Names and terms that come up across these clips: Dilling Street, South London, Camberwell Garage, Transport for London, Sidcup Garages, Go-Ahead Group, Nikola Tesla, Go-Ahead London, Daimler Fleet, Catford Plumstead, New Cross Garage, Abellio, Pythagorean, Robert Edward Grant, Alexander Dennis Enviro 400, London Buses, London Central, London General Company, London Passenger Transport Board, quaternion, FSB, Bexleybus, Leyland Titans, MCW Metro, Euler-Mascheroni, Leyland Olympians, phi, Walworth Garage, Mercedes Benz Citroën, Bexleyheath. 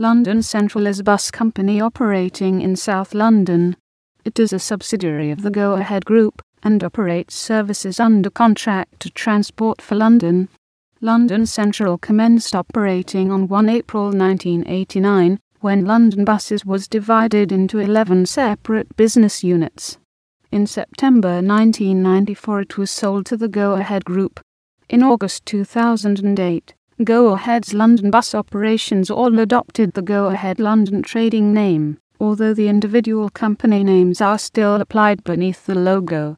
London Central is a bus company operating in South London. It is a subsidiary of the Go-Ahead Group, and operates services under contract to Transport for London. London Central commenced operating on 1 April 1989, when London Buses was divided into 11 separate business units. In September 1994 it was sold to the Go-Ahead Group. In August 2008, Go-Ahead's London Bus operations all adopted the Go-Ahead London trading name, although the individual company names are still applied beneath the logo.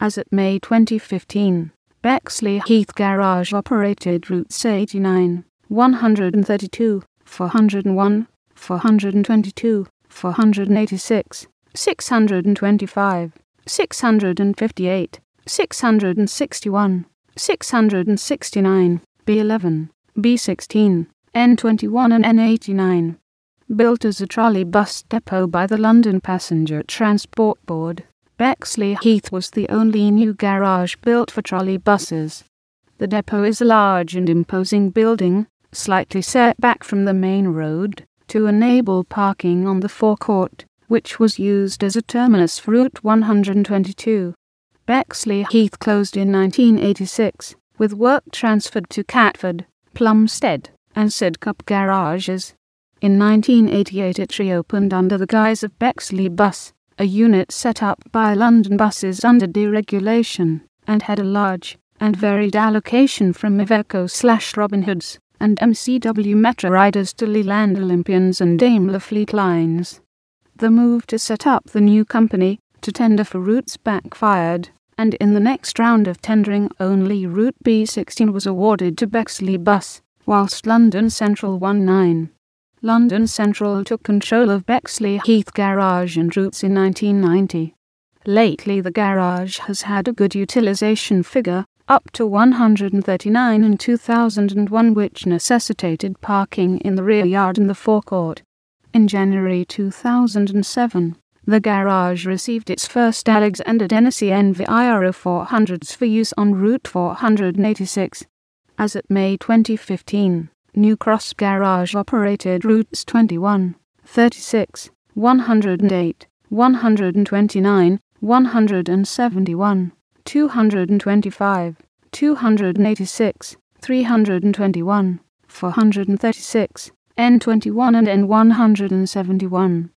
As at May 2015, Bexleyheath Garage operated routes 89, 132, 401, 422, 486, 625, 658, 661, 669, B11, B16, N21 and N89. Built as a trolley bus depot by the London Passenger Transport Board, Bexleyheath was the only new garage built for trolley buses. The depot is a large and imposing building, slightly set back from the main road, to enable parking on the forecourt, which was used as a terminus for Route 122. Bexleyheath closed in 1986, with work transferred to Catford, Plumstead, and Sidcup Garages. In 1988 it reopened under the guise of Bexleybus, a unit set up by London Buses under deregulation, and had a large and varied allocation from Iveco/Robin Hood's and MCW Metro riders to Leyland Olympians and Daimler Fleet lines. The move to set up the new company to tender for routes backfired, and in the next round of tendering only Route B16 was awarded to Bexleybus, whilst London Central won 9. London Central took control of Bexleyheath Garage and routes in 1990. Lately the garage has had a good utilisation figure, up to 139 in 2001, which necessitated parking in the rear yard and the forecourt. In January 2007, the garage received its first Alexander Dennis Enviro 400s for use on Route 486. As at May 2015, New Cross Garage operated routes 21, 36, 108, 129, 171, 225, 286, 321, 436, N21 and N171.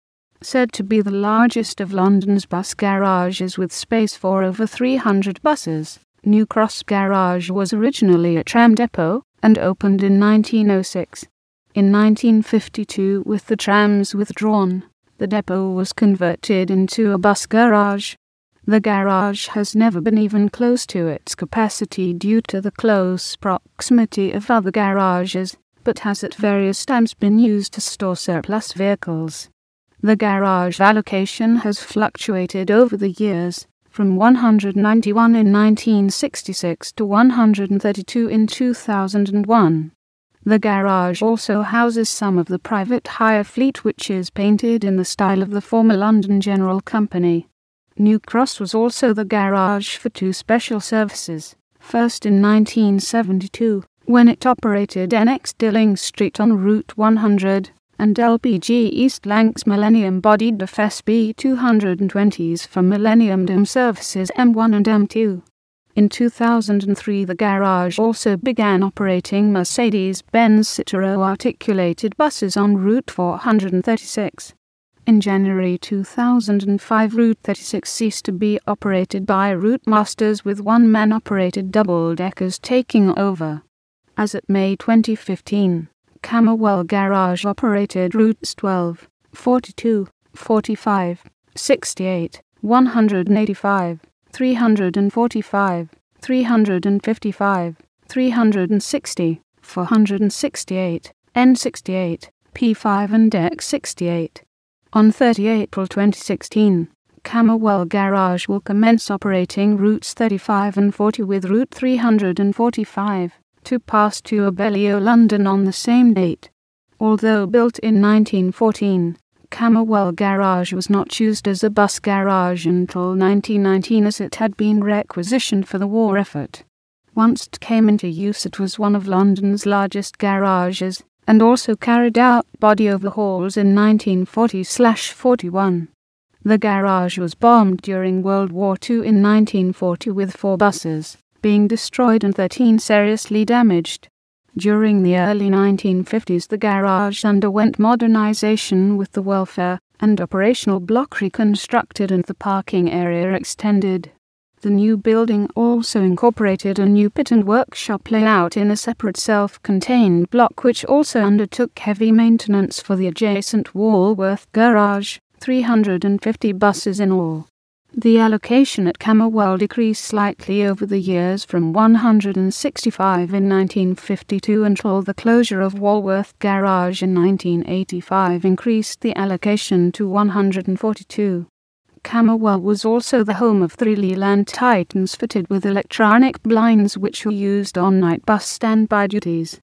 Said to be the largest of London's bus garages with space for over 300 buses, New Cross Garage was originally a tram depot, and opened in 1906. In 1952, with the trams withdrawn, the depot was converted into a bus garage. The garage has never been even close to its capacity due to the close proximity of other garages, but has at various times been used to store surplus vehicles. The garage allocation has fluctuated over the years, from 191 in 1966 to 132 in 2001. The garage also houses some of the private hire fleet, which is painted in the style of the former London General Company. New Cross was also the garage for two special services, first in 1972, when it operated NX Dilling Street on Route 100, and LPG East Lancs Millennium Bodied FSB 220s for Millennium DAM services M1 and M2. In 2003 the garage also began operating Mercedes Benz Citroën articulated buses on Route 436. In January 2005 Route 36 ceased to be operated by route masters, with one-man operated double-deckers taking over. As at May 2015, Camberwell Garage operated routes 12, 42, 45, 68, 185, 345, 355, 360, 468, N68, P5 and X68. On 30 April 2016, Camberwell Garage will commence operating routes 35 and 40 with Route 345. To pass to Abellio, London on the same date. Although built in 1914, Camberwell Garage was not used as a bus garage until 1919, as it had been requisitioned for the war effort. Once it came into use it was one of London's largest garages, and also carried out body overhauls in 1940-41. The garage was bombed during World War II in 1940 with 4 buses being destroyed and 13 seriously damaged. During the early 1950s the garage underwent modernisation with the welfare and operational block reconstructed and the parking area extended. The new building also incorporated a new pit and workshop layout in a separate self-contained block which also undertook heavy maintenance for the adjacent Walworth Garage, 350 buses in all. The allocation at Camberwell decreased slightly over the years from 165 in 1952 until the closure of Walworth Garage in 1985 increased the allocation to 142. Camberwell was also the home of 3 Leyland Titans fitted with electronic blinds which were used on night bus standby duties.